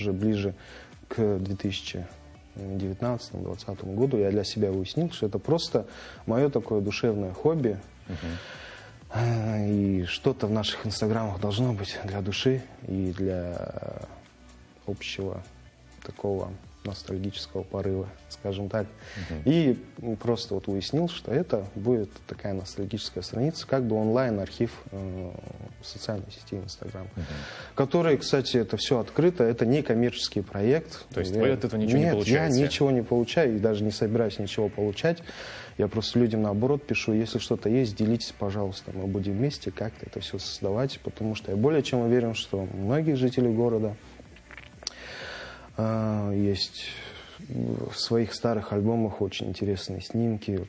уже ближе к 2019-2020 году я для себя уяснил, что это просто мое такое душевное хобби. И что-то в наших инстаграмах должно быть для души и для общего такого ностальгического порыва, скажем так. И просто вот уяснил, что это будет такая ностальгическая страница, как бы онлайн-архив социальной сети Инстаграм, который, кстати, это все открыто, это не коммерческий проект. То есть вы от этого ничего не получаете? Я ничего не получаю и даже не собираюсь ничего получать. Я просто людям наоборот пишу, если что-то есть, делитесь, пожалуйста, мы будем вместе как-то это все создавать, потому что я более чем уверен, что многие жители города есть в своих старых альбомах очень интересные снимки.